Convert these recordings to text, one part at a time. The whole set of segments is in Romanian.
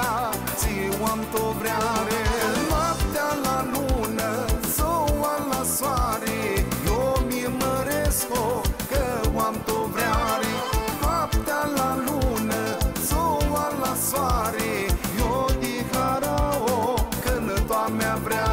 asta, ți-o am tot vreare. Noaptea la lună, ziua la soare, eu mi măresc-o că o am tot vreare. Noaptea la lună, ziua la soare, eu dihară-o când Doamne-a vreare.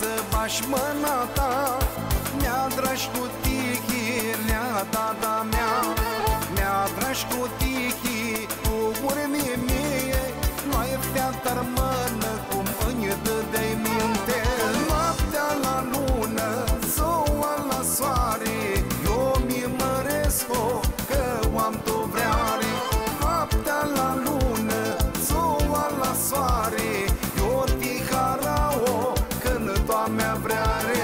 Să bași mâna ta, mi-a dragi cu tihilea ta, da mea. Mi-a dragi cu tihii, cu urmii mie, noaptea ta rămână cum îmi dădeai minte. Noaptea la lună, ziua la soare, eu mi măresc-o că o am tot vreare. Noaptea la lună, ziua la soare, eu dihară-o când Doamne-a vreare.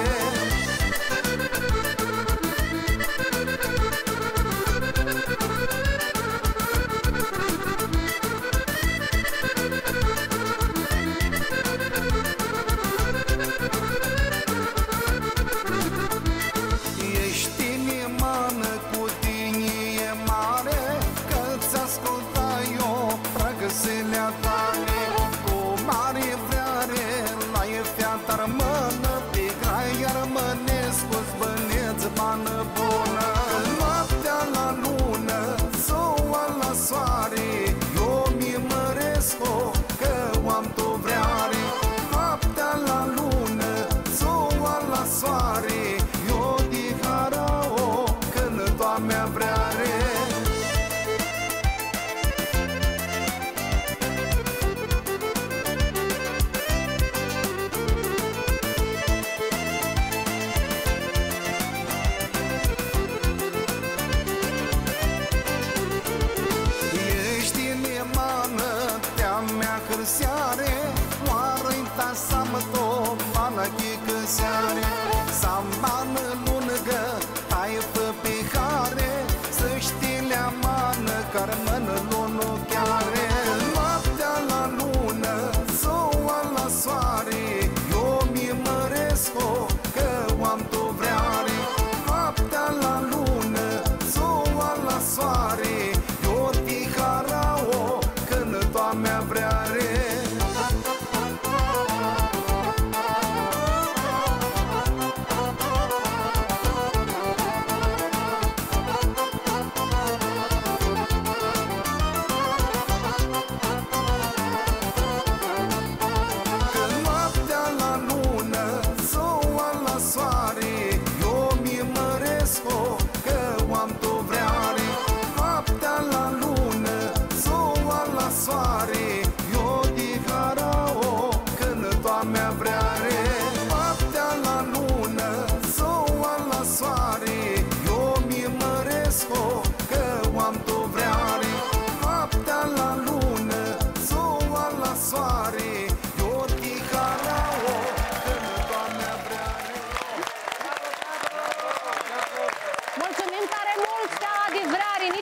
Ești inimană cu tine mare, că ți-a ascultat eu frăgăselea tale. Cu mare vreare la fiata rămână, pe graia rămânesc cu zbâneță bană bună. Noaptea la lună, ziua la soare, eu mi măresc-o că o am tot vreare. Noaptea la lună, ziua la soare, eu dihară-o când Doamne-a vreare. Seare, oară-i ta seamă toamana chică seare. Sambană lungă, taifă pe care, să știi leamană, carmănă lunu chiare.